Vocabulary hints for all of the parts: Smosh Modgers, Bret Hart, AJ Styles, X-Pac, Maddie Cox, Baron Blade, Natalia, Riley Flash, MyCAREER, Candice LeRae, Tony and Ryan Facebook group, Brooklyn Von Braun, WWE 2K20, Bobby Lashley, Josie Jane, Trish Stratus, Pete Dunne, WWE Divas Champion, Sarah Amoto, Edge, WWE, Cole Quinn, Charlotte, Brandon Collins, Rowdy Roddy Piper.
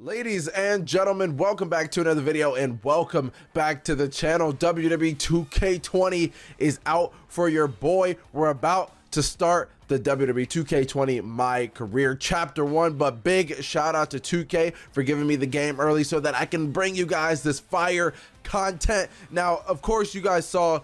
Ladies and gentlemen, welcome back to another video and welcome back to the channel. WWE 2K20 is out for your boy. We're about to start the WWE 2K20 My Career Chapter 1, but big shout out to 2K for giving me the game early so that I can bring you guys this fire content. Now, of course, you guys saw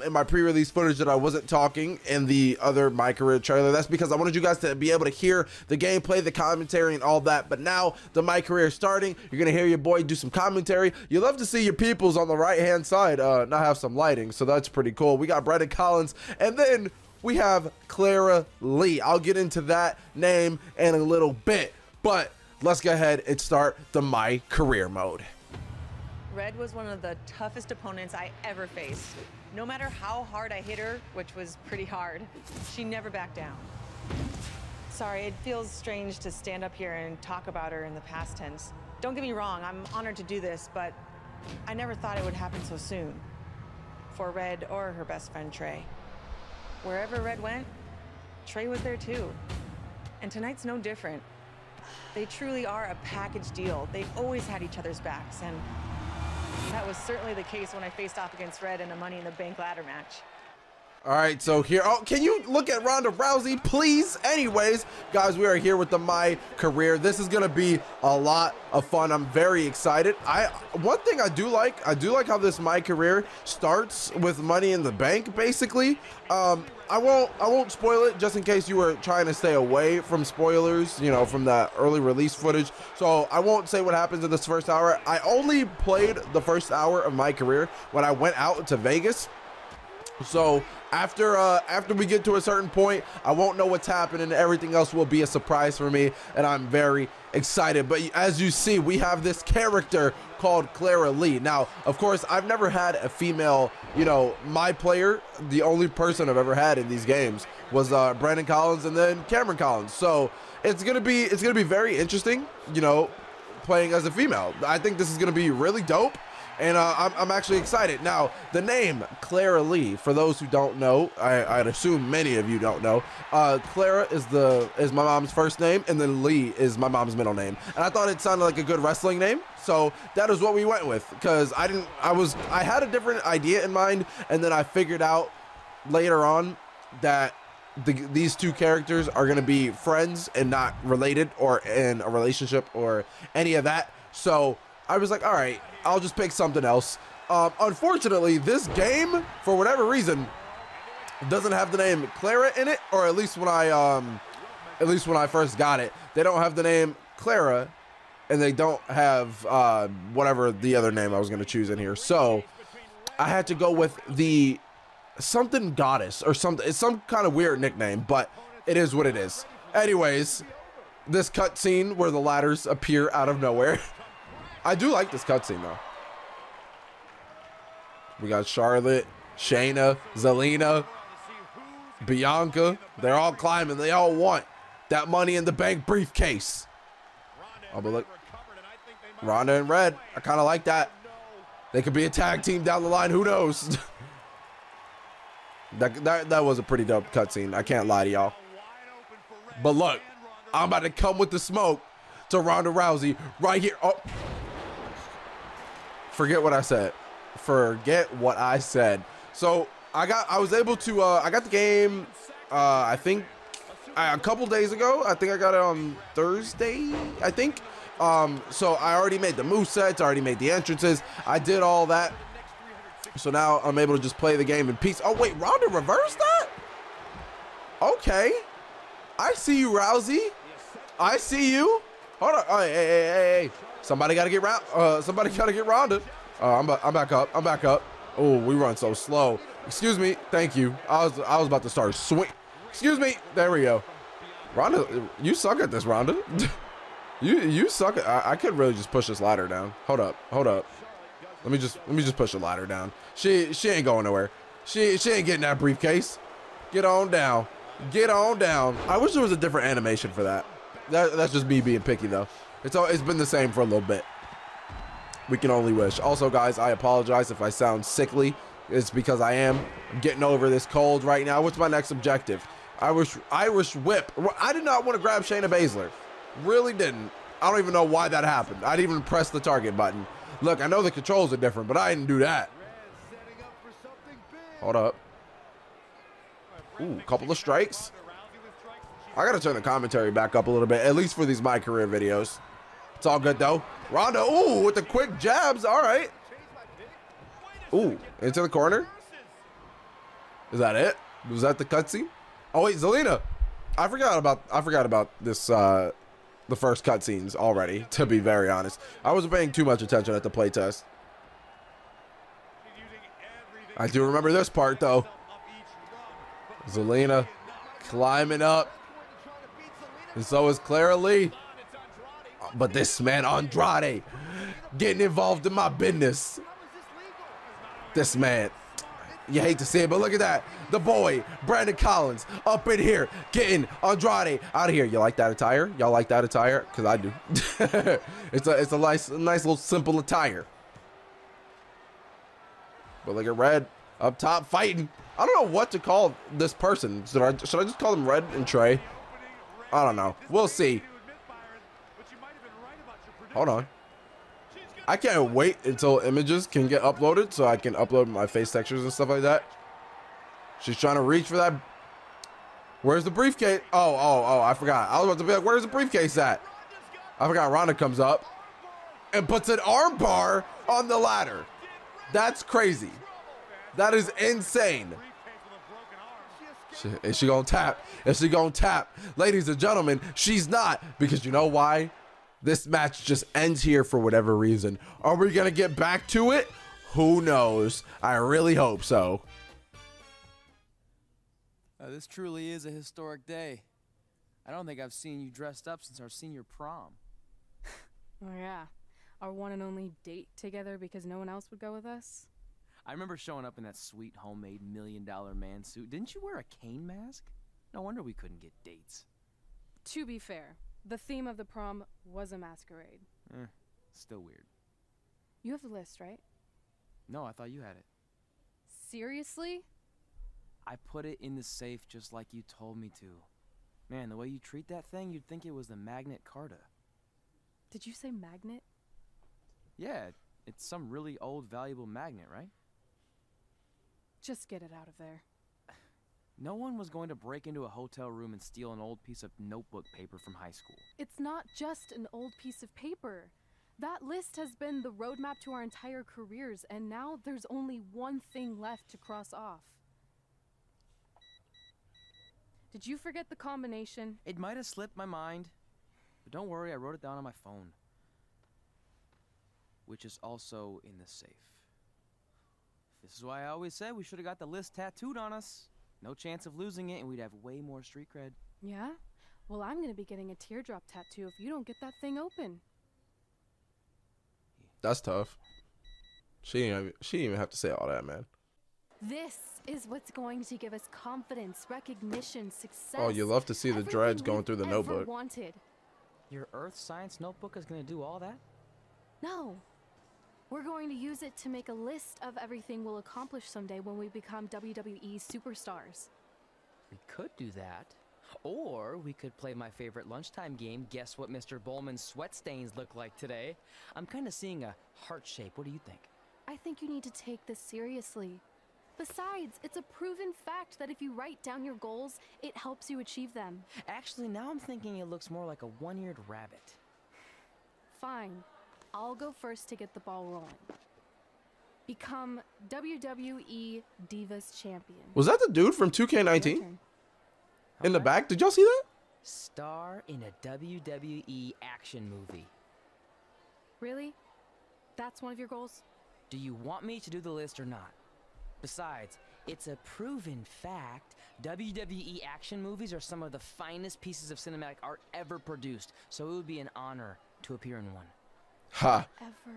in my pre-release footage that I wasn't talking in the other My Career trailer. That's because I wanted you guys to be able to hear the gameplay, the commentary, and all that. But now the My Career is starting. You're gonna hear your boy do some commentary. You love to see your peoples on the right hand side not have some lighting, so that's pretty cool. We got Brandon Collins, and then we have Clara Lee. I'll get into that name in a little bit, but let's go ahead and start the My Career mode. Red was one of the toughest opponents I ever faced. No matter how hard I hit her, which was pretty hard, she never backed down. Sorry, it feels strange to stand up here and talk about her in the past tense. Don't get me wrong, I'm honored to do this, but I never thought it would happen so soon for Red or her best friend, Trey. Wherever Red went, Trey was there too. And tonight's no different. They truly are a package deal. They've always had each other's backs, and that was certainly the case when I faced off against Red in a Money in the Bank ladder match. All right, so here, oh, can you look at Ronda Rousey, please? Anyways, guys, we are here with the My Career. This is gonna be a lot of fun. I'm very excited. One thing I do like how this My Career starts with Money in the Bank, basically. I won't spoil it just in case you were trying to stay away from spoilers, you know, from that early release footage. So I won't say what happens in this first hour. I only played the first hour of My Career when I went out to Vegas. So after we get to a certain point, I won't know what's happening. Everything else will be a surprise for me, and I'm very excited. But as you see, we have this character called Clara Lee. Now, of course, I've never had a female, you know, my player. The only person I've ever had in these games was Brandon Collins and then Cameron Collins. So it's gonna be very interesting, you know, playing as a female. I think this is gonna be really dope. And I'm actually excited. Now, the name Clara Lee, for those who don't know, I'd assume many of you don't know, Clara is my mom's first name, and then Lee is my mom's middle name. And I thought it sounded like a good wrestling name, so that is what we went with, because I had a different idea in mind, and then I figured out later on that these two characters are gonna be friends and not related or in a relationship or any of that. So I was like, all right, I'll just pick something else. Unfortunately, this game, for whatever reason, doesn't have the name Clara in it, or at least when I first got it, they don't have the name Clara, and they don't have whatever the other name I was gonna choose in here. So I had to go with the something goddess or something. It's some kind of weird nickname, but it is what it is. Anyways, this cutscene where the ladders appear out of nowhere. I do like this cutscene though. We got Charlotte, Shayna, Zelina, Bianca. They're all climbing. They all want that Money in the Bank briefcase. Oh, but look, Ronda and Red. I kind of like that. They could be a tag team down the line. Who knows? that was a pretty dope cutscene. I can't lie to y'all. But look, I'm about to come with the smoke to Ronda Rousey right here. Oh. Forget what I said. So I was able to, I got the game, I think a couple days ago. I think I got it on Thursday, I think. So I already made the movesets, I already made the entrances. I did all that. So now I'm able to just play the game in peace. Oh wait, Ronda reversed that? Okay. I see you, Rousey. I see you. Hold on. Oh, hey, hey, hey. Somebody gotta get round. Somebody gotta get Ronda. I'm back up. I'm back up. Oh, we run so slow. Excuse me. Thank you. I was about to start swing. Excuse me. There we go. Ronda, you suck at this, Ronda. you suck at. I could really just push this ladder down. Hold up. Hold up. Let me just push the ladder down. She ain't going nowhere. She ain't getting that briefcase. Get on down. Get on down. I wish there was a different animation for that. That's just me being picky though. It's been the same for a little bit. We can only wish. Also, guys, I apologize if I sound sickly. It's because I am getting over this cold right now. What's my next objective? Irish whip. I did not want to grab Shayna Baszler. Really didn't. I don't even know why that happened. I didn't even press the target button. Look, I know the controls are different, but I didn't do that. Hold up. Ooh, couple of strikes. I gotta turn the commentary back up a little bit, at least for these My Career videos. It's all good though. Ronda, ooh, with the quick jabs, all right. Ooh, into the corner. Is that it? Was that the cutscene? Oh wait, Zelina. I forgot about this, the first cutscenes already, to be very honest. I wasn't paying too much attention at the playtest. I do remember this part though. Zelina climbing up. And so is Clara Lee. But this man Andrade getting involved in my business. This man. You hate to see it, but look at that. The boy, Brandon Collins, up in here, getting Andrade out of here. You like that attire? Y'all like that attire? Because I do. It's a nice little simple attire. But look at Red up top fighting. I don't know what to call this person. Should I just call him Red and Trey? I don't know. We'll see. Hold on. I can't wait until images can get uploaded so I can upload my face textures and stuff like that. She's trying to reach for that. Where's the briefcase? Oh, I forgot. I was about to be like, where's the briefcase at? I forgot. Ronda comes up and puts an arm bar on the ladder. That's crazy. That is insane. Is she gonna tap? Is she gonna tap? Ladies and gentlemen, she's not, because you know why? This match just ends here for whatever reason. Are we gonna get back to it? Who knows? I really hope so. This truly is a historic day. I don't think I've seen you dressed up since our senior prom. Oh yeah, our one and only date together because no one else would go with us. I remember showing up in that sweet homemade $1 million man suit. Didn't you wear a cane mask? No wonder we couldn't get dates. To be fair, the theme of the prom was a masquerade. Still weird. You have the list, right? No, I thought you had it. Seriously? I put it in the safe just like you told me to. Man, the way you treat that thing, you'd think it was the Magna Carta. Did you say magnet? Yeah, it's some really old, valuable magnet, right? Just get it out of there. No one was going to break into a hotel room and steal an old piece of notebook paper from high school. It's not just an old piece of paper. That list has been the roadmap to our entire careers, and now there's only one thing left to cross off. Did you forget the combination? It might have slipped my mind, but don't worry, I wrote it down on my phone, which is also in the safe. This is why I always said we should have got the list tattooed on us. No chance of losing it, and we'd have way more street cred. Yeah? Well, I'm going to be getting a teardrop tattoo if you don't get that thing open. That's tough. She didn't even have to say all that, man. This is what's going to give us confidence, recognition, success. Oh, you love to see the dreads going through the notebook. Wanted. Your Earth Science notebook is going to do all that? No. We're going to use it to make a list of everything we'll accomplish someday when we become WWE superstars. We could do that. Or we could play my favorite lunchtime game, Guess What Mr. Bowman's Sweat Stains Look Like Today. I'm kind of seeing a heart shape. What do you think? I think you need to take this seriously. Besides, it's a proven fact that if you write down your goals, it helps you achieve them. Actually, now I'm thinking it looks more like a one-eared rabbit. Fine. I'll go first to get the ball rolling. Become WWE Divas Champion. Was that the dude from 2K19? In the back? Did y'all see that? Star in a WWE action movie. Really? That's one of your goals? Do you want me to do the list or not? Besides, it's a proven fact. WWE action movies are some of the finest pieces of cinematic art ever produced, so it would be an honor to appear in one. Ha. Ever.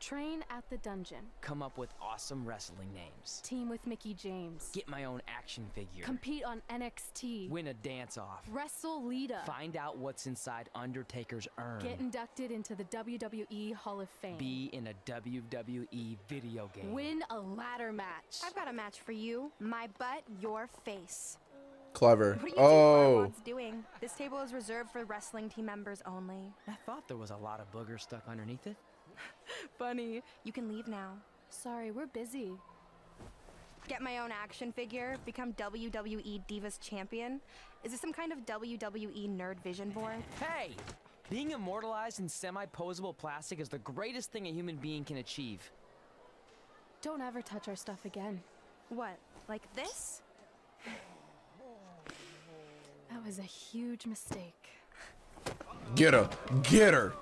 Train at the dungeon. Come up with awesome wrestling names. Team with Mickey James. Get my own action figure. Compete on NXT. Win a dance-off. Wrestle Lita. Find out what's inside Undertaker's urn. Get inducted into the WWE Hall of Fame. Be in a WWE video game. Win a ladder match. I've got a match for you. My butt, your face. Clever. What are you doing? This table is reserved for wrestling team members only. I thought there was a lot of boogers stuck underneath it. Funny. You can leave now. Sorry, we're busy. Get my own action figure, become WWE Divas Champion. Is this some kind of WWE nerd vision board? Hey! Being immortalized in semi-posable plastic is the greatest thing a human being can achieve. Don't ever touch our stuff again. What, like this? That was a huge mistake. Get her, get her,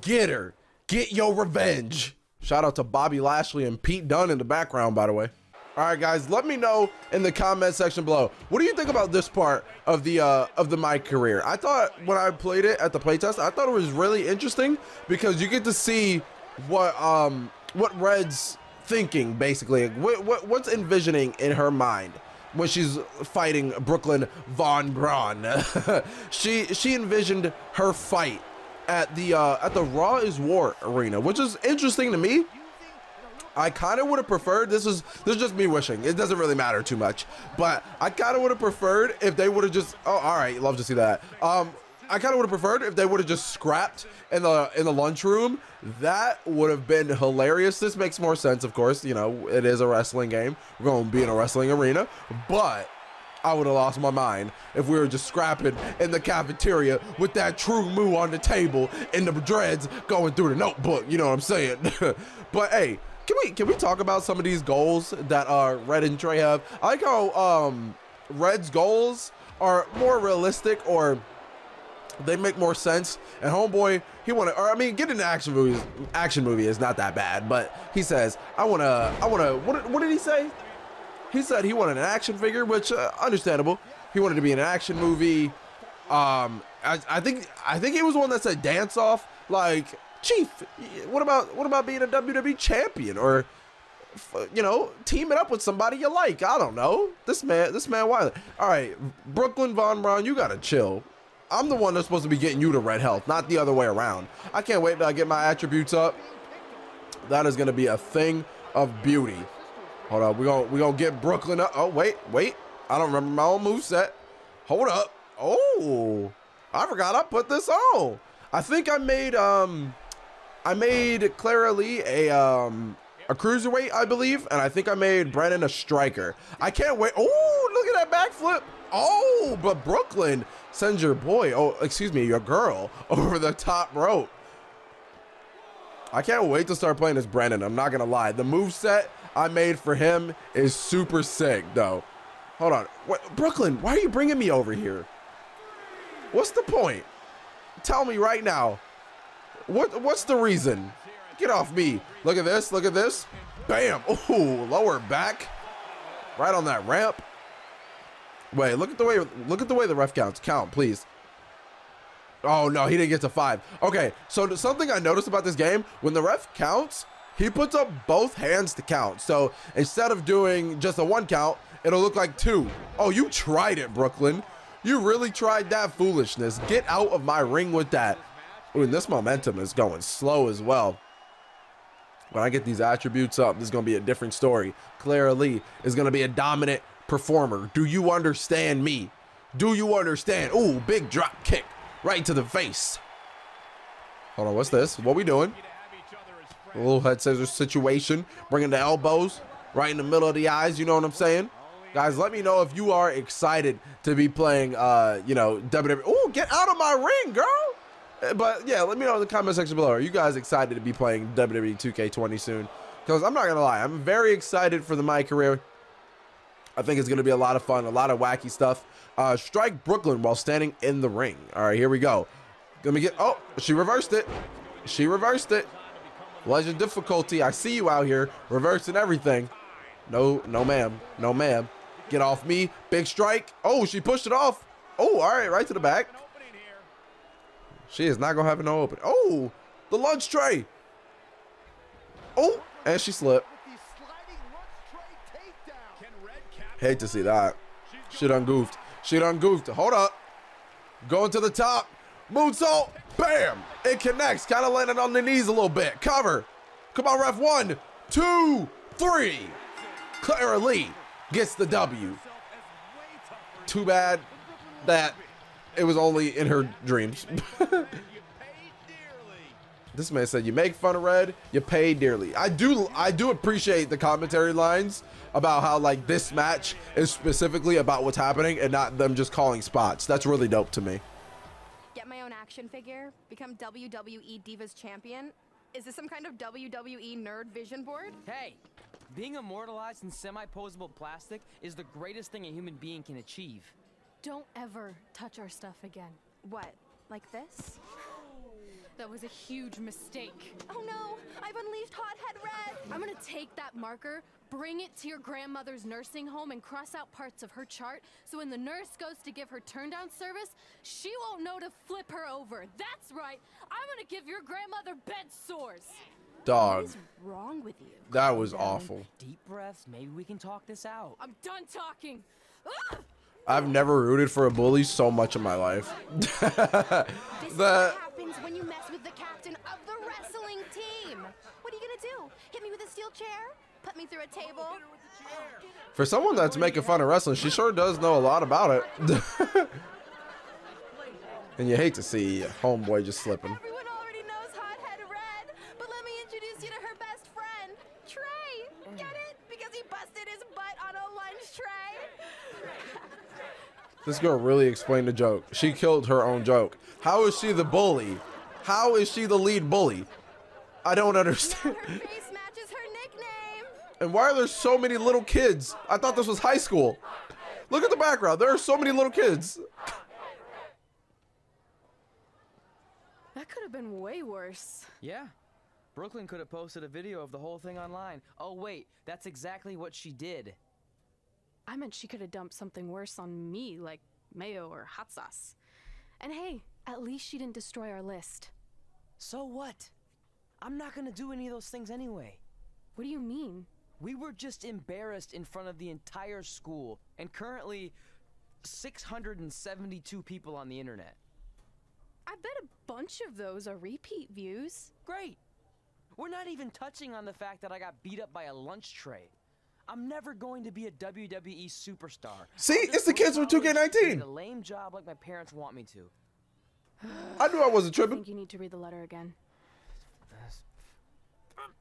get her. Get your revenge. Shout out to Bobby Lashley and Pete Dunne in the background, by the way. All right, guys, let me know in the comment section below. What do you think about this part of the my career? I thought when I played it at the playtest, I thought it was really interesting because you get to see what Red's thinking, basically. What's envisioning in her mind when she's fighting Brooklyn Von Braun. she envisioned her fight at the Raw is War arena, which is interesting to me. I kind of would have preferred, this is just me wishing, it doesn't really matter too much, but I kind of would have preferred if they would have just, oh, all right, love to see that. I kind of would have preferred if they would have just scrapped in the lunchroom. That would have been hilarious. This makes more sense, of course, you know, it is a wrestling game. We're going to be in a wrestling arena, but I would have lost my mind if we were just scrapping in the cafeteria with that true moo on the table and the dreads going through the notebook, you know what I'm saying? But hey, can we talk about some of these goals that Red and Trey have? I like how Red's goals are more realistic, or they make more sense. And homeboy, he wanna, or I mean, getting into action movie is not that bad, but he says, I wanna, what did he say? He said he wanted an action figure, which understandable. He wanted to be in an action movie. I think it was one that said dance off, like, Chief, what about being a WWE champion, or, you know, teaming up with somebody you like? I don't know. This man Wilder. All right, Brooklyn Von Braun, you gotta chill. I'm the one that's supposed to be getting you to red health, not the other way around. I can't wait till I get my attributes up. That is gonna be a thing of beauty. Hold up, we gonna get Brooklyn up. Oh wait, I don't remember my own moveset. Hold up. Oh, I forgot I put this on. I think I made Clara Lee a cruiserweight, I believe, and I think I made Brandon a striker. I can't wait. Oh, look at that backflip. Oh, but Brooklyn sends your boy, oh, excuse me, your girl over the top rope. I can't wait to start playing as Brandon. I'm not gonna lie. The moveset I made for him is super sick, though. Hold on. What, Brooklyn, why are you bringing me over here? What's the point? Tell me right now. What's the reason? Get off me. Look at this. Look at this. Bam. Ooh, lower back. Right on that ramp. Wait, look at the way the ref counts. Count, please. Oh no, he didn't get to 5. Okay, so something I noticed about this game, when the ref counts, he puts up both hands to count. So instead of doing just a 1 count, it'll look like 2. Oh, you tried it, Brooklyn. You really tried that foolishness. Get out of my ring with that. Ooh, and this momentum is going slow as well. When I get these attributes up, this is going to be a different story. Clara Lee is going to be a dominant performer. Do you understand me? Do you understand? Ooh, big drop kick right to the face. Hold on, what's this? What we doing? A little head scissors situation. Bringing the elbows right in the middle of the eyes. You know what I'm saying? Guys, let me know if you are excited to be playing, you know, WWE. Ooh, get out of my ring, girl. But yeah, let me know in the comment section below. Are you guys excited to be playing WWE 2K20 soon? Because I'm not going to lie, I'm very excited for my career. I think it's going to be a lot of fun, a lot of wacky stuff. Strike Brooklyn while standing in the ring. All right, here we go. Let me get, oh, she reversed it. She reversed it. Legend difficulty. I see you out here reversing everything. No, no, ma'am. No, ma'am. Get off me. Big strike. Oh, she pushed it off. Oh, all right, right to the back. She is not going to have no open. Oh, the lunch tray. Oh, and she slipped. Hate to see that. She done goofed. She done goofed. Hold up. Going to the top. Moonsault. Bam. It connects. Kind of landed on the knees a little bit. Cover. Come on, ref. 1, 2, 3. Clara Lee gets the W. Too bad that it was only in her dreams. This man said, "You make fun of Red, you pay dearly." I do appreciate the commentary lines about how like this match is specifically about what's happening and not them just calling spots. That's really dope to me. Get my own action figure, become WWE Divas Champion. Is this some kind of WWE nerd vision board? Hey, being immortalized in semi-posable plastic is the greatest thing a human being can achieve. Don't ever touch our stuff again. What, like this? That was a huge mistake. Oh no, I've unleashed Hothead Red. I'm gonna take that marker, bring it to your grandmother's nursing home and cross out parts of her chart, so when the nurse goes to give her turndown service, she won't know to flip her over. That's right, I'm gonna give your grandmother bed sores. Dog. What is wrong with you? That was awful. Deep breaths, maybe we can talk this out. I'm done talking. Ah! I've never rooted for a bully so much in my life. When you mess with the captain of the wrestling team, what are you gonna do? Hit me with a steel chair? Put me through a table? For someone that's making fun of wrestling, she sure does know a lot about it. And you hate to see homeboy just slipping. Everyone already knows Hothead Red, but let me introduce you to her best friend, Trey. Get it? Because he busted his butt on a lunch tray. This girl really explained the joke. She killed her own joke. How is she the bully? How is she the lead bully? I don't understand. Her face matches her nickname. And why are there so many little kids? I thought this was high school. Look at the background. There are so many little kids. That could have been way worse. Yeah. Brooklyn could have posted a video of the whole thing online. Oh, wait. That's exactly what she did. I meant she could have dumped something worse on me, like mayo or hot sauce. And hey, at least she didn't destroy our list. So what? I'm not gonna do any of those things anyway. What do you mean? We were just embarrassed in front of the entire school, and currently 672 people on the internet. I bet a bunch of those are repeat views. Great. We're not even touching on the fact that I got beat up by a lunch tray. I'm never going to be a WWE superstar. See, it's the kids from 2K19. A lame job like my parents want me to. I knew I wasn't tripping. I think you need to read the letter again.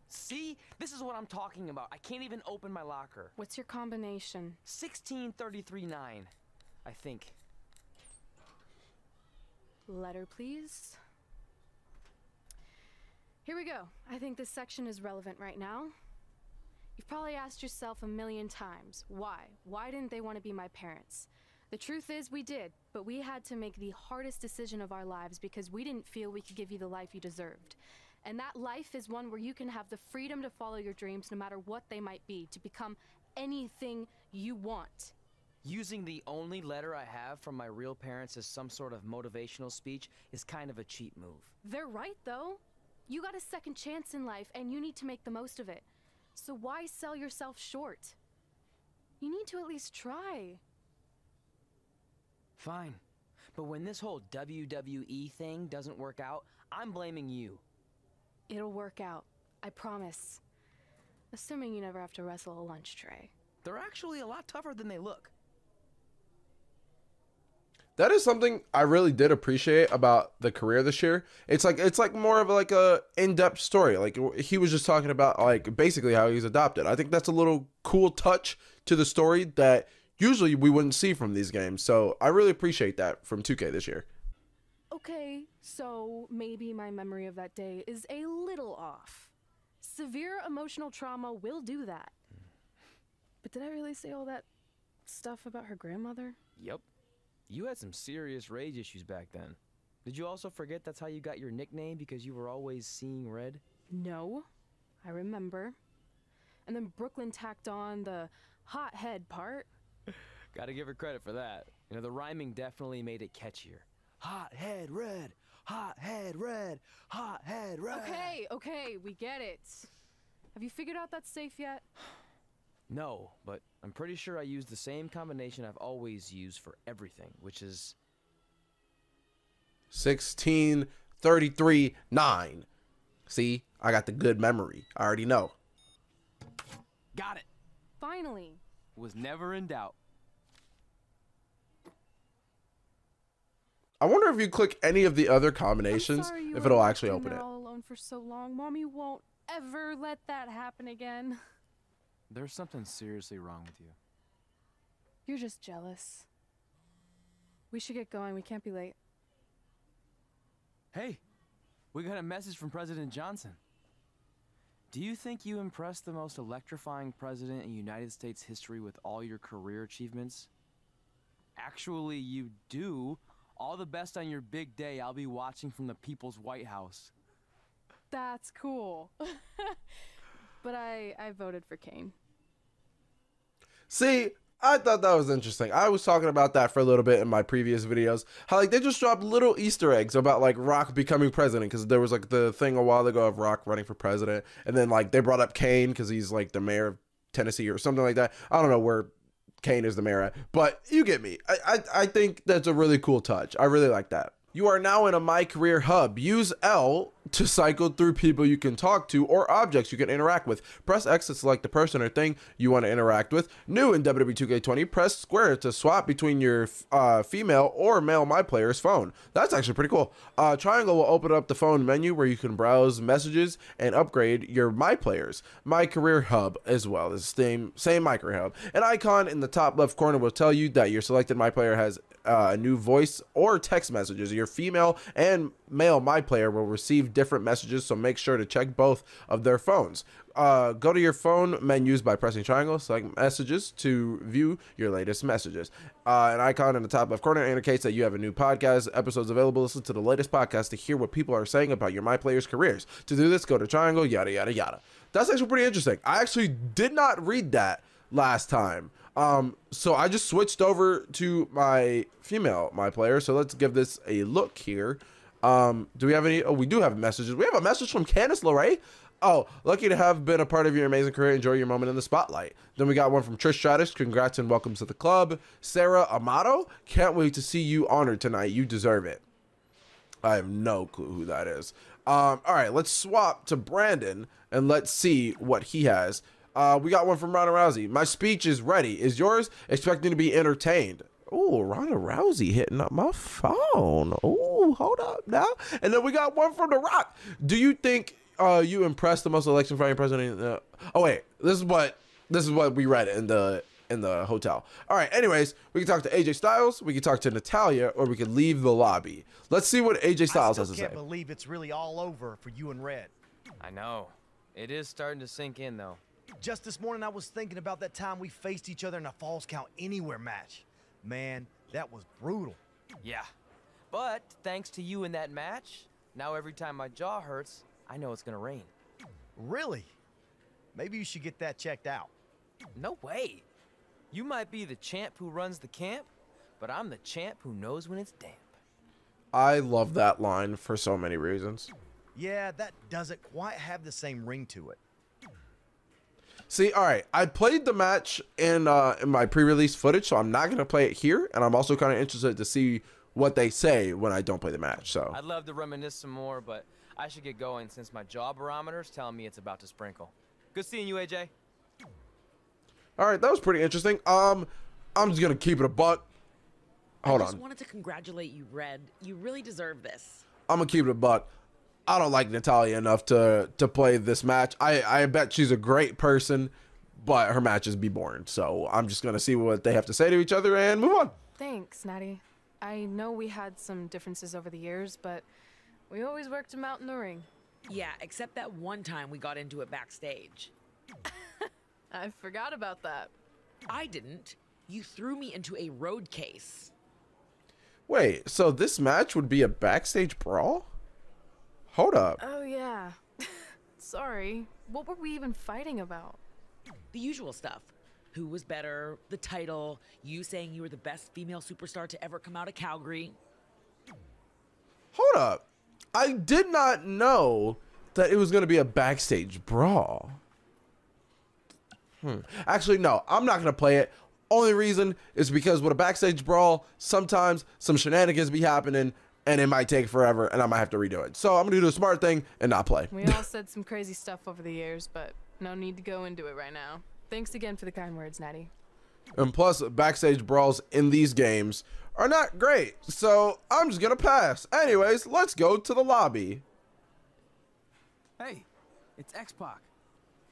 See, this is what I'm talking about. I can't even open my locker. What's your combination? 16339, I think. Letter, please. Here we go. I think this section is relevant right now. You've probably asked yourself a million times, why? Why didn't they want to be my parents? The truth is we did, but we had to make the hardest decision of our lives because we didn't feel we could give you the life you deserved. And that life is one where you can have the freedom to follow your dreams no matter what they might be, to become anything you want. Using the only letter I have from my real parents as some sort of motivational speech is kind of a cheap move. They're right though. You got a second chance in life and you need to make the most of it. So why sell yourself short? You need to at least try. Fine. But when this whole WWE thing doesn't work out, I'm blaming you. It'll work out. I promise. Assuming you never have to wrestle a lunch tray. They're actually a lot tougher than they look. That is something I really did appreciate about the career this year. It's like more of like a in-depth story. Like he was just talking about like basically how he was adopted. I think that's a little cool touch to the story that usually we wouldn't see from these games. So I really appreciate that from 2K this year. Okay, so maybe my memory of that day is a little off. Severe emotional trauma will do that. But did I really say all that stuff about her grandmother? Yep. You had some serious rage issues back then. Did you also forget that's how you got your nickname because you were always seeing red? No, I remember. And then Brooklyn tacked on the hothead part. Gotta give her credit for that. You know, the rhyming definitely made it catchier. Hothead red, hothead red, hothead red. Okay, okay, we get it. Have you figured out that's safe yet? No, but I'm pretty sure I use the same combination I've always used for everything, which is 16339. See, I got the good memory. I already know. Got it. Finally. Was never in doubt. I wonder if you click any of the other combinations, if it'll actually open it. All alone for so long. Mommy won't ever let that happen again. There's something seriously wrong with you. You're just jealous. We should get going. We can't be late. Hey, we got a message from President Johnson. Do you think you impressed the most electrifying president in United States history with all your career achievements? Actually, you do. All the best on your big day. I'll be watching from the People's White House. That's cool. But I voted for Kane. See, I thought that was interesting. I was talking about that for a little bit in my previous videos. How like they just dropped little Easter eggs about like Rock becoming president, because there was like the thing a while ago of Rock running for president, and then like they brought up Kane because he's like the mayor of Tennessee or something like that. I don't know where Kane is the mayor at, but you get me. I think that's a really cool touch. I really like that. You are now in a My Career hub. Use L to cycle through people you can talk to or objects you can interact with. Press X to select the person or thing you want to interact with. New in WWE 2K20, press square to swap between your female or male My Player's phone. That's actually pretty cool. Triangle will open up the phone menu where you can browse messages and upgrade your My Players. My Career hub as well as same My Career hub. An icon in the top left corner will tell you that your selected My Player has a new voice or text messages. Your female and male My Player will receive different messages, so make sure to check both of their phones. Go to your phone menus by pressing triangle, select messages to view your latest messages. An icon in the top left corner indicates that you have a new podcast episodes available. Listen to the latest podcast to hear what people are saying about your My Player's careers. To do this, go to triangle, yada yada yada. That's actually pretty interesting. I actually did not read that last time. So I just switched over to my female My Player. So let's give this a look here. Do we have any? Oh, we do have messages. We have a message from Candice LeRae. Oh, lucky to have been a part of your amazing career. Enjoy your moment in the spotlight. Then we got one from Trish Stratus. Congrats and welcome to the club. Sarah Amoto. Can't wait to see you honored tonight. You deserve it. I have no clue who that is. All right, let's swap to Brandon and let's see what he has. We got one from Ronda Rousey. My speech is ready. Is yours? Expecting to be entertained. Oh, Ronda Rousey hitting up my phone. Oh, hold up now. And then we got one from The Rock. Do you think you impressed the most electrifying president? Oh wait, this is what we read in the hotel. All right. Anyways, we can talk to AJ Styles. We can talk to Natalia, or we can leave the lobby. Let's see what AJ Styles has to say. I can't believe it's really all over for you and Red. I know. It is starting to sink in though. Just this morning, I was thinking about that time we faced each other in a Falls Count Anywhere match. Man, that was brutal. Yeah, but thanks to you in that match, now every time my jaw hurts, I know it's gonna rain. Really? Maybe you should get that checked out. No way. You might be the champ who runs the camp, but I'm the champ who knows when it's damp. I love that line for so many reasons. Yeah, that doesn't quite have the same ring to it. See, all right, I played the match in my pre-release footage, so I'm not going to play it here. And I'm also kind of interested to see what they say when I don't play the match. So I'd love to reminisce some more, but I should get going since my jaw barometer's telling me it's about to sprinkle. Good seeing you, AJ. All right, that was pretty interesting. I'm just going to keep it a buck. Hold on. I just wanted to congratulate you, Red. You really deserve this. I'm going to keep it a buck. I don't like Natalia enough to play this match. I bet she's a great person, but her matches be boring. So I'm just going to see what they have to say to each other and move on. Thanks, Natty. I know we had some differences over the years, but we always worked them out in the ring. Yeah, except that one time we got into it backstage. I forgot about that. I didn't. You threw me into a road case. Wait, so this match would be a backstage brawl? Hold up. Oh, yeah. Sorry. What were we even fighting about? The usual stuff. Who was better, the title, you saying you were the best female superstar to ever come out of Calgary. Hold up. I did not know that it was going to be a backstage brawl. Actually, no, I'm not going to play it. Only reason is because with a backstage brawl, sometimes some shenanigans be happening. And it might take forever, and I might have to redo it. So I'm gonna do the smart thing and not play. We all said some crazy stuff over the years, but no need to go into it right now. Thanks again for the kind words, Natty. And plus, backstage brawls in these games are not great, so I'm just gonna pass. Anyways, let's go to the lobby. Hey, it's X-Pac.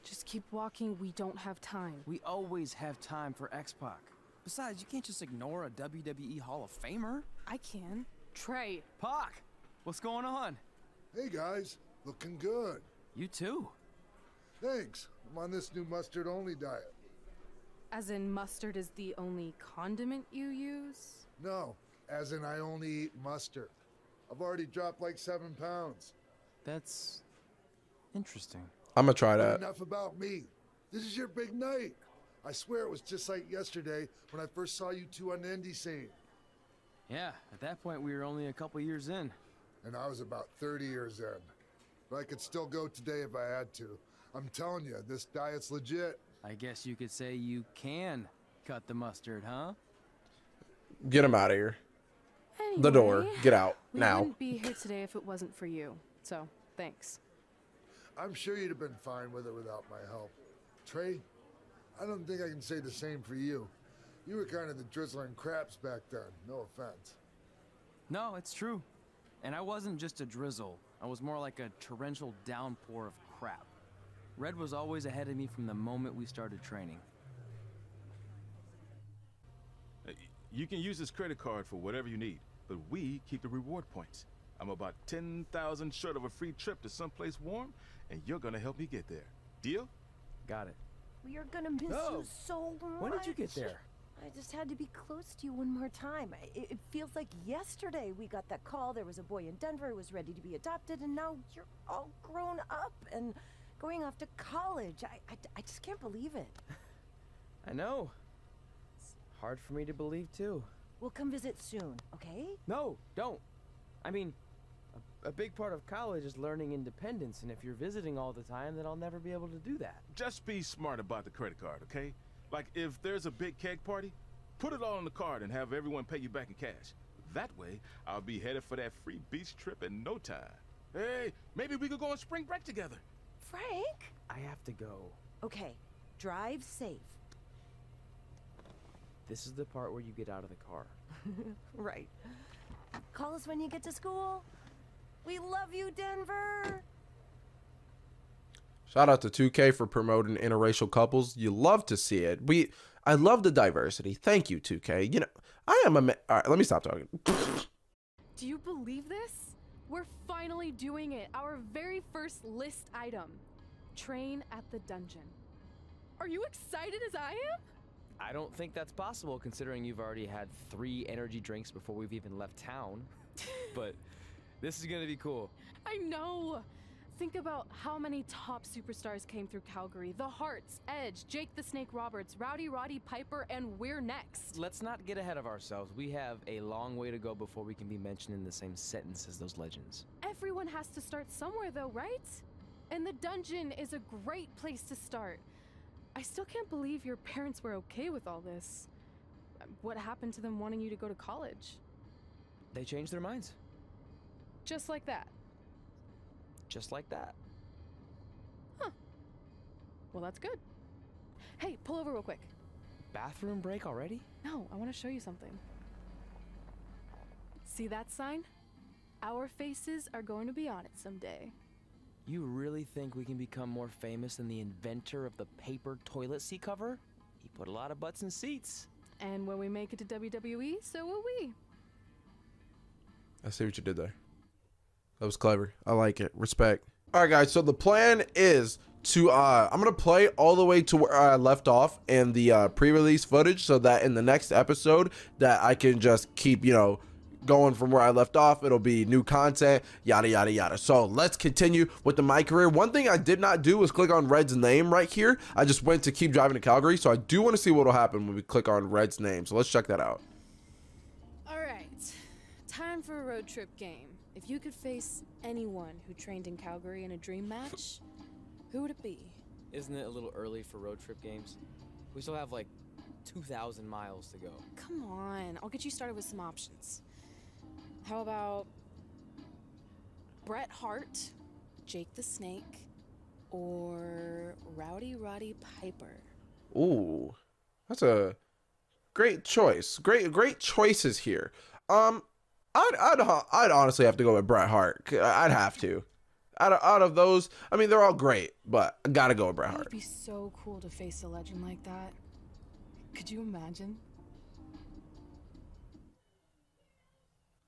Just keep walking, we don't have time. We always have time for X-Pac. Besides, you can't just ignore a WWE Hall of Famer. I can. Trey. Pac, what's going on? Hey guys, looking good. You too. Thanks, I'm on this new mustard only diet. As in mustard is the only condiment you use? No, as in I only eat mustard. I've already dropped like 7 pounds. That's interesting. I'm gonna try that. Enough about me. This is your big night. I swear it was just like yesterday when I first saw you two on the indie scene. Yeah, at that point we were only a couple years in. And I was about 30 years in. But I could still go today if I had to. I'm telling you, this diet's legit. I guess you could say you can cut the mustard, huh? Get him out of here. Anyway, the door. Get out now. I wouldn't be here today if it wasn't for you. So, thanks. I'm sure you'd have been fine with it without my help. Trey, I don't think I can say the same for you. You were kind of the drizzling craps back then. No offense. No, it's true. And I wasn't just a drizzle. I was more like a torrential downpour of crap. Red was always ahead of me from the moment we started training. You can use this credit card for whatever you need, but we keep the reward points. I'm about 10,000 short of a free trip to someplace warm, and you're gonna help me get there. Deal? Got it. We are gonna miss you so much. When did you get there? I just had to be close to you one more time. It feels like yesterday we got that call. There was a boy in Denver who was ready to be adopted, and now you're all grown up and going off to college. I just can't believe it. I know. It's hard for me to believe, too. We'll come visit soon, okay? No, don't. I mean, a big part of college is learning independence, and if you're visiting all the time, then I'll never be able to do that. Just be smart about the credit card, okay? Like, if there's a big keg party, put it all on the card and have everyone pay you back in cash. That way, I'll be headed for that free beach trip in no time. Hey, maybe we could go on spring break together. Frank? I have to go. Okay, drive safe. This is the part where you get out of the car. Right. Call us when you get to school. We love you, Denver. Shout out to 2K for promoting interracial couples. You love to see it. I love the diversity. Thank you, 2K. You know, I am a man. All right, let me stop talking. Do you believe this? We're finally doing it. Our very first list item. Train at the dungeon. Are you excited as I am? I don't think that's possible considering you've already had 3 energy drinks before we've even left town. But this is going to be cool. I know. Think about how many top superstars came through Calgary. The Hearts, Edge, Jake the Snake Roberts, Rowdy Roddy Piper, and we're next. Let's not get ahead of ourselves. We have a long way to go before we can be mentioned in the same sentence as those legends. Everyone has to start somewhere though, right? And the dungeon is a great place to start. I still can't believe your parents were okay with all this. What happened to them wanting you to go to college? They changed their minds. Just like that? Just like that. Huh. Well, that's good. Hey, pull over real quick. Bathroom break already? No, I want to show you something. See that sign? Our faces are going to be on it someday. You really think we can become more famous than the inventor of the paper toilet seat cover? He put a lot of butts in seats. And when we make it to WWE, so will we. I see what you did there. That was clever. I like it. Respect. All right, guys. So the plan is to I'm going to play all the way to where I left off in the pre-release footage so that in the next episode that I can just keep, you know, going from where I left off. It'll be new content, yada, yada, yada. So let's continue with the My Career. One thing I did not do was click on Red's name right here. I just went to Keep Driving to Calgary. So I do want to see what will happen when we click on Red's name. So let's check that out. All right. Time for a road trip game. If you could face anyone who trained in Calgary in a dream match, who would it be? Isn't it a little early for road trip games? We still have like 2,000 miles to go. Come on, I'll get you started with some options. How about Bret Hart, Jake the Snake, or Rowdy Roddy Piper? Ooh, that's a Great choice. Great choices here. I'd honestly have to go with Bret Hart. I'd have to. Out of those, I mean, they're all great, but I gotta go with Bret Hart. It'd be so cool to face a legend like that. Could you imagine?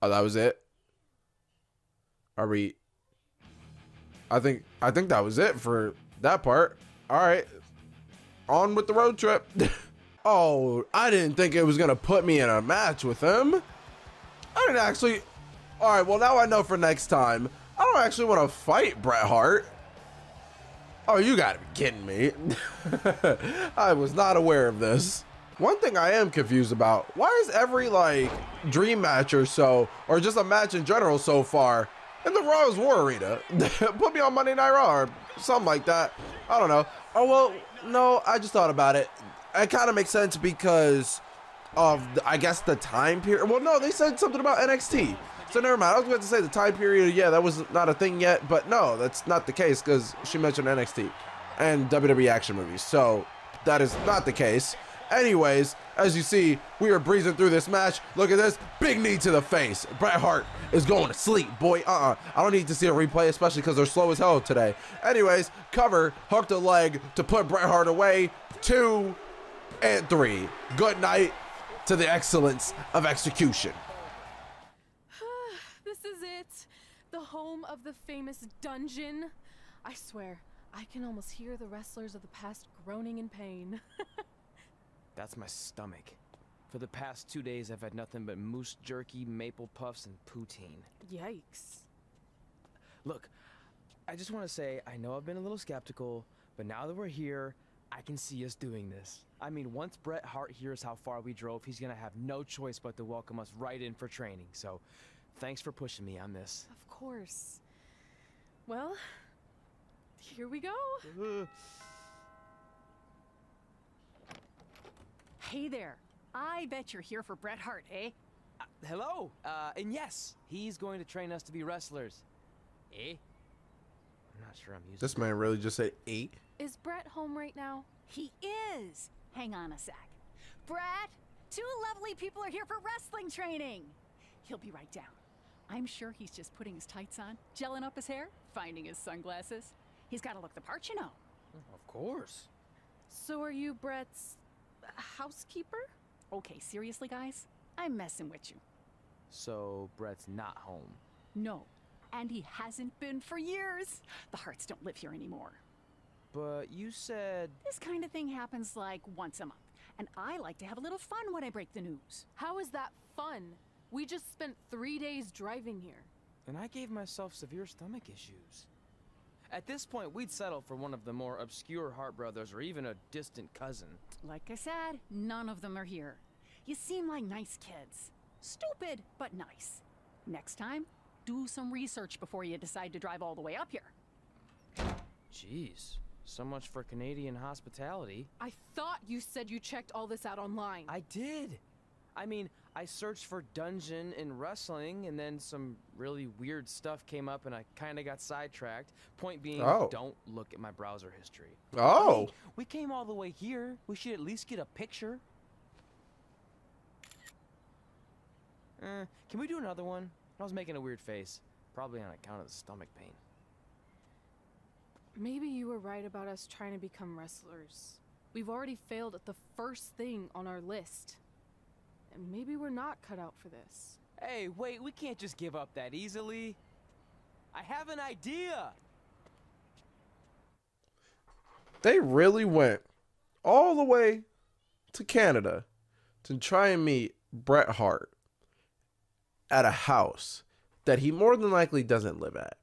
Oh, that was it? Are we... I think that was it for that part. All right. On with the road trip. Oh, I didn't think it was going to put me in a match with him. I didn't actually... All right, well, now I know for next time. I don't actually want to fight Bret Hart. Oh, you got to be kidding me. I was not aware of this. One thing I am confused about, why is every, like, dream match or so, or just a match in general so far, in the Raw is War arena? Put me on Monday Night Raw or something like that. I don't know. Oh, well, no, I just thought about it. It kind of makes sense because of, I guess, the time period. Well, no, they said something about NXT. So never mind. I was about to say the time period. Yeah, that was not a thing yet. But no, that's not the case because she mentioned NXT and WWE action movies. So that is not the case. Anyways, as you see, we are breezing through this match. Look at this big knee to the face. Bret Hart is going to sleep, boy. I don't need to see a replay, especially because they're slow as hell today. Anyways, cover, hook the leg to put Bret Hart away. 2 and 3. Good night to the excellence of execution. This is it. The home of the famous dungeon. I swear, I can almost hear the wrestlers of the past groaning in pain. That's my stomach. For the past 2 days, I've had nothing but moose jerky, maple puffs, and poutine. Yikes. Look, I just want to say, I know I've been a little skeptical, but now that we're here, I can see us doing this. I mean, once Bret Hart hears how far we drove, he's going to have no choice but to welcome us right in for training. So thanks for pushing me on this. Of course. Well, here we go. Hey there. I bet you're here for Bret Hart, eh? Hello. And yes, he's going to train us to be wrestlers. Eh? I'm not sure I'm using this man really just said eh? Is Bret home right now? He is. Hang on a sec. Bret, 2 lovely people are here for wrestling training. He'll be right down. I'm sure he's just putting his tights on, gelling up his hair, finding his sunglasses. He's got to look the part, you know. Of course. So are you Bret's... housekeeper? Okay, seriously, guys, I'm messing with you. So Bret's not home? No, and he hasn't been for years. The Harts don't live here anymore. But you said... This kind of thing happens like once a month, and I like to have a little fun when I break the news. How is that fun? We just spent 3 days driving here. And I gave myself severe stomach issues. At this point, we'd settle for one of the more obscure Hart brothers or even a distant cousin. Like I said, none of them are here. You seem like nice kids. Stupid, but nice. Next time, do some research before you decide to drive all the way up here. Jeez, so much for Canadian hospitality. I thought you said you checked all this out online. I did. I mean, I searched for dungeon and wrestling, and then some really weird stuff came up, and I kind of got sidetracked. Point being, Don't look at my browser history. Oh. Hey, we came all the way here. We should at least get a picture. Can we do another one? I was making a weird face, probably on account of the stomach pain. Maybe you were right about us trying to become wrestlers. We've already failed at the first thing on our list. Maybe we're not cut out for this. Hey, wait, we can't just give up that easily. I have an idea. They really went all the way to Canada to try and meet Bret Hart at a house that he more than likely doesn't live at.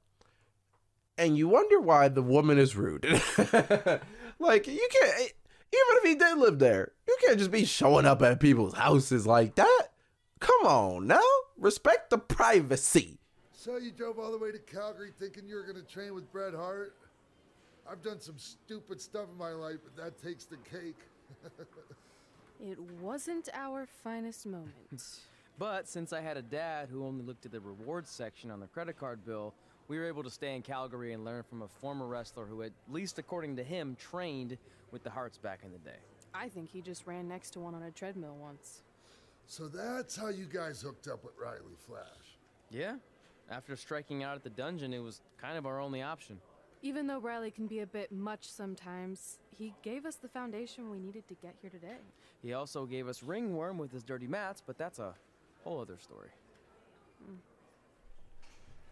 And you wonder why the woman is rude. Like, you can't... Even if he did live there, you can't just be showing up at people's houses like that. Come on now. Respect the privacy. So you drove all the way to Calgary thinking you were going to train with Bret Hart? I've done some stupid stuff in my life, but that takes the cake. It wasn't our finest moment. But since I had a dad who only looked at the rewards section on the credit card bill, we were able to stay in Calgary and learn from a former wrestler who, at least according to him, trained with the Harts back in the day. I think he just ran next to one on a treadmill once. So that's how you guys hooked up with Riley Flash. Yeah. After striking out at the dungeon, it was kind of our only option. Even though Riley can be a bit much sometimes, he gave us the foundation we needed to get here today. He also gave us Ringworm with his dirty mats, but that's a whole other story.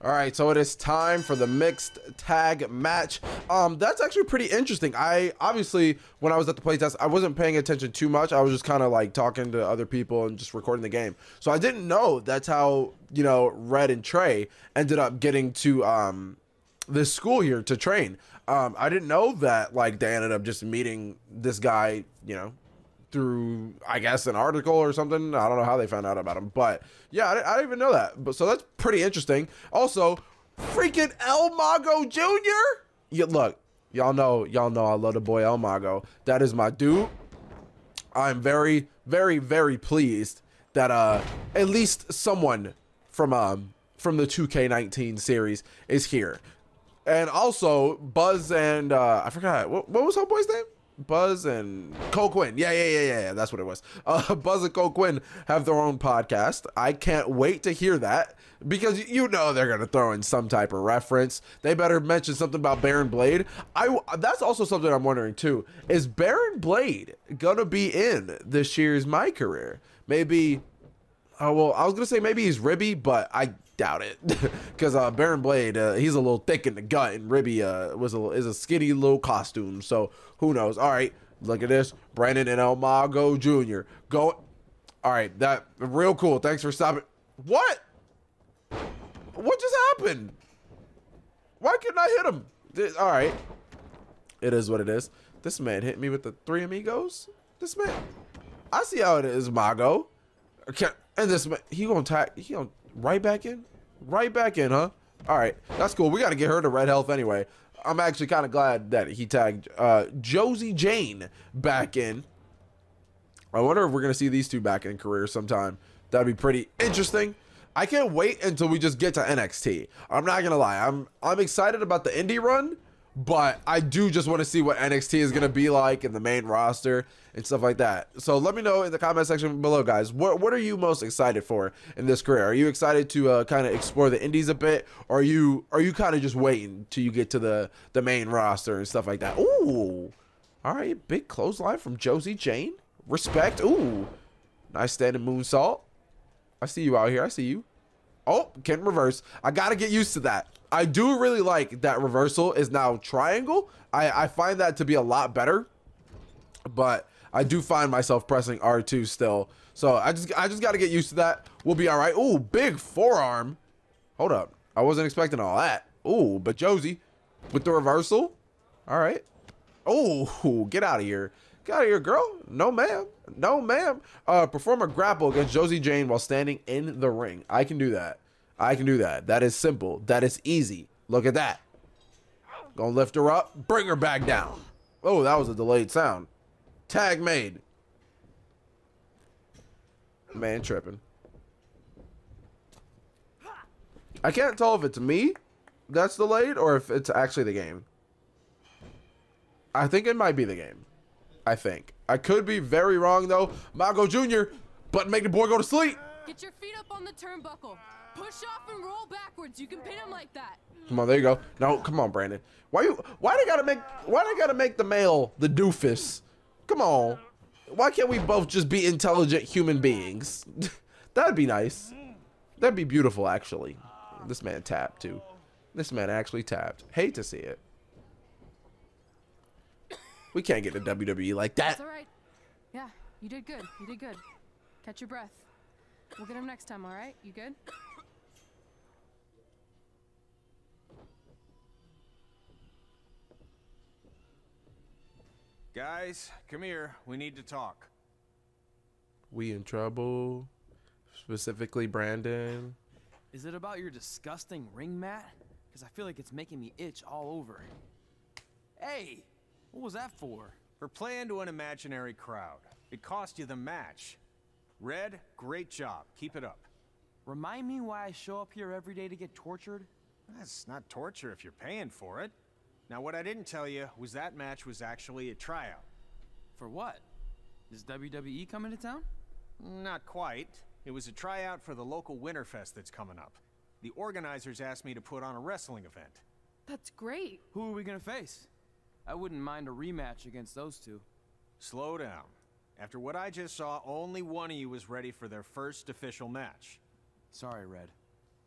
All right, so it is time for the mixed tag match. That's actually pretty interesting. I obviously, when I was at the playtest, I wasn't paying attention too much. I was just kind of like talking to other people and just recording the game. So I didn't know that's how, you know, Red and Trey ended up getting to this school here to train. I didn't know that, like, they ended up just meeting this guy, you know, through, I guess, an article or something. I don't know how they found out about him, but yeah, I didn't even know that. But so that's pretty interesting. Also, freaking El Mago Jr. Yeah, look, y'all know I love the boy El Mago. That is my dude. I'm very, very, very pleased that at least someone from the 2K19 series is here. And also Buzz and I forgot what was homeboy's name. Buzz and Cole Quinn. Yeah. That's what it was. Buzz and Cole Quinn have their own podcast. I can't wait to hear that, because you know they're gonna throw in some type of reference. They better mention something about Baron Blade. That's also something I'm wondering too. Is Baron Blade gonna be in this year's My Career? Maybe. Oh well, I was gonna say maybe he's Ribby, but I doubt it, because Baron Blade, he's a little thick in the gut, and Ribby is a skinny little costume, so who knows. All right, look at this. Brandon and El Mago Jr. Go. All right, that real cool. Thanks for stopping. What just happened? Why couldn't I hit him? All right, it is what it is. This man hit me with the three amigos. This man, I see how it is, Mago. Okay, and this man, he gonna right back in, huh? All right, that's cool. We got to get her to Red Health anyway. I'm actually kind of glad that he tagged Josie Jane back in. I wonder if we're gonna see these two back in Career sometime. That'd be pretty interesting. I can't wait until we just get to NXT. I'm not gonna lie, I'm excited about the indie run, but I do just want to see what NXT is going to be like in the main roster and stuff like that. So let me know in the comment section below, guys, what are you most excited for in this career? Are you excited to kind of explore the indies a bit, or are you kind of just waiting till you get to the main roster and stuff like that? Ooh, all right, big clothesline from Josie Jane. Respect. Ooh, nice standing moonsault. I see you out here. I see you. Oh, can reverse. I got to get used to that. I do really like that reversal is now triangle. I find that to be a lot better, but I do find myself pressing R2 still. So I just got to get used to that. We'll be all right. Ooh, big forearm. Hold up. I wasn't expecting all that. Ooh, but Josie with the reversal. All right. Ooh, get out of here. Get out of here, girl. No, ma'am. No, ma'am. Perform a grapple against Josie Jane while standing in the ring. I can do that. I can do that. That is simple. That is easy. Look at that. Gonna lift her up. Bring her back down. Oh, that was a delayed sound. Tag made. Man tripping. I can't tell if it's me that's delayed or if it's actually the game. I think it might be the game. I think. I could be very wrong, though. Mago Jr. But make the boy go to sleep. Get your feet up on the turnbuckle. Push off and roll backwards. You can pin him like that. Come on, there you go. No, come on, Brandon. Why they gotta make the male the doofus? Come on. Why can't we both just be intelligent human beings? That'd be nice. That'd be beautiful, actually. This man tapped too. This man actually tapped. Hate to see it. We can't get to WWE like that. That's all right. Yeah, you did good. You did good. Catch your breath. We'll get him next time, all right? You good? Guys, come here. We need to talk. We in trouble. Specifically, Brandon. Is it about your disgusting ring mat? Because I feel like it's making me itch all over. Hey, what was that for? For playing to an imaginary crowd. It cost you the match. Red, great job. Keep it up. Remind me why I show up here every day to get tortured? That's not torture if you're paying for it. Now, what I didn't tell you was that match was actually a tryout. For what? Is WWE coming to town? Not quite. It was a tryout for the local Winterfest that's coming up. The organizers asked me to put on a wrestling event. That's great. Who are we gonna face? I wouldn't mind a rematch against those two. Slow down. After what I just saw, only one of you was ready for their first official match. Sorry, Red.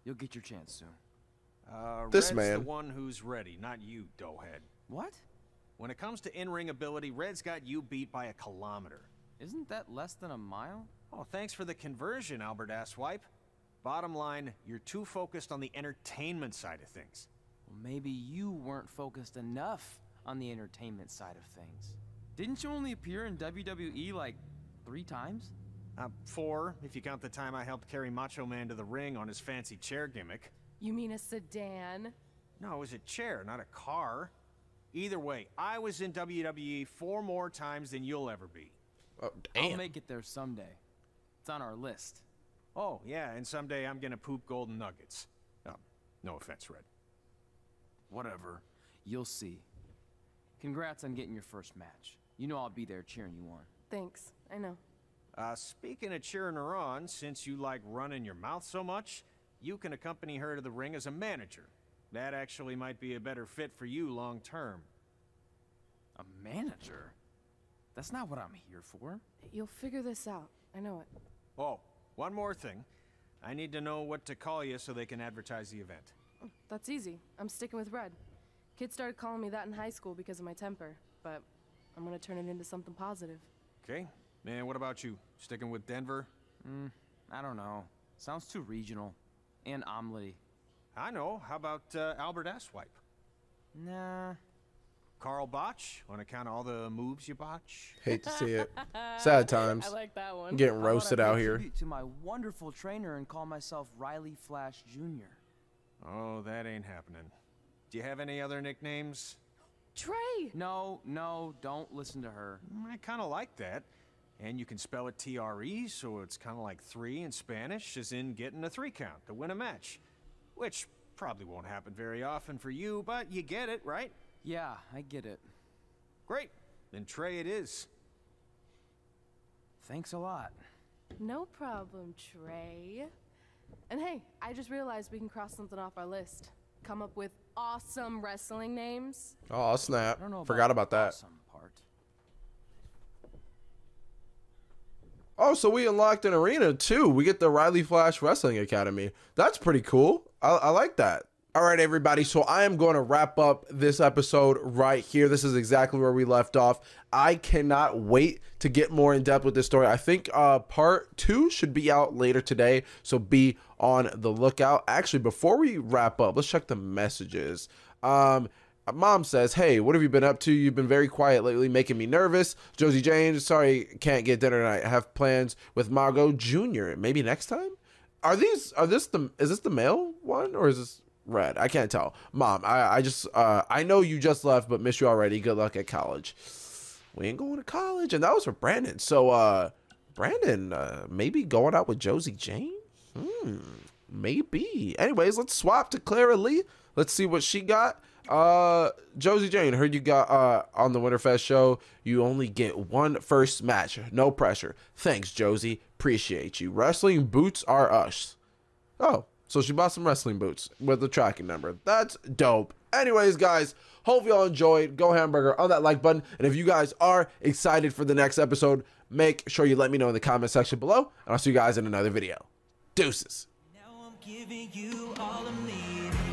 You'll get your chance soon. This Red's man. The one who's ready, not you, doughhead. What? When it comes to in-ring ability, Red's got you beat by a kilometer. Isn't that less than a mile? Oh, thanks for the conversion, Albert Asswipe. Bottom line, you're too focused on the entertainment side of things. Well, maybe you weren't focused enough on the entertainment side of things. Didn't you only appear in WWE like 3 times? 4, if you count the time I helped carry Macho Man to the ring on his fancy chair gimmick. You mean a sedan? No, it was a chair, not a car. Either way, I was in WWE 4 more times than you'll ever be. Oh, damn. I'll make it there someday. It's on our list. Oh, yeah, and someday I'm gonna poop golden nuggets. No offense, Red. Whatever. You'll see. Congrats on getting your first match. You know I'll be there cheering you on. Thanks, I know. Speaking of cheering her on, since you like running your mouth so much, you can accompany her to the ring as a manager. That actually might be a better fit for you long term. A manager? That's not what I'm here for. You'll figure this out. I know it. Oh, one more thing. I need to know what to call you so they can advertise the event. Oh, that's easy. I'm sticking with Red. Kids started calling me that in high school because of my temper, but I'm gonna turn it into something positive. Okay. Man, what about you? Sticking with Denver? I don't know. Sounds too regional. And omelety. I know. How about Albert Asswipe? Nah. Carl Botch? On account of all the moves you botch? Hate to see it. Sad times. I like that one. I'm getting roasted out here. I want to my wonderful trainer and call myself Riley Flash Jr. Oh, that ain't happening. Do you have any other nicknames? Trey! No, don't listen to her. I kind of like that. And you can spell it T-R-E, so it's kind of like 3 in Spanish, as in getting a 3 count to win a match. Which probably won't happen very often for you, but you get it, right? Yeah, I get it. Great. Then Trey it is. Thanks a lot. No problem, Trey. And hey, I just realized we can cross something off our list. Come up with awesome wrestling names. Oh, snap. Forgot about that. Awesome part. Oh, so we unlocked an arena, too. We get the Riley Flash Wrestling Academy. That's pretty cool. I like that. All right, everybody. So I am going to wrap up this episode right here. This is exactly where we left off. I cannot wait to get more in depth with this story. I think part 2 should be out later today, so be on the lookout. Actually, before we wrap up, let's check the messages. Mom says, hey, what have you been up to? You've been very quiet lately, making me nervous. Josie Jane, sorry, can't get dinner tonight. I have plans with Mago Jr. Maybe next time? Is this the male one or is this Red? I can't tell. Mom, I know you just left, but miss you already. Good luck at college. We ain't going to college. And that was for Brandon. So Brandon, maybe going out with Josie Jane? Maybe. Anyways, let's swap to Clara Lee. Let's see what she got. Josie Jane, heard you got on the Winterfest show. You only get one first match. No pressure. Thanks, Josie. Appreciate you. Wrestling boots are us. Oh, so she bought some wrestling boots with the tracking number. That's dope. Anyways, guys, hope y'all enjoyed. Go hamburger on that like button. And if you guys are excited for the next episode, make sure you let me know in the comment section below. And I'll see you guys in another video. Deuces. Now I'm giving you all of me.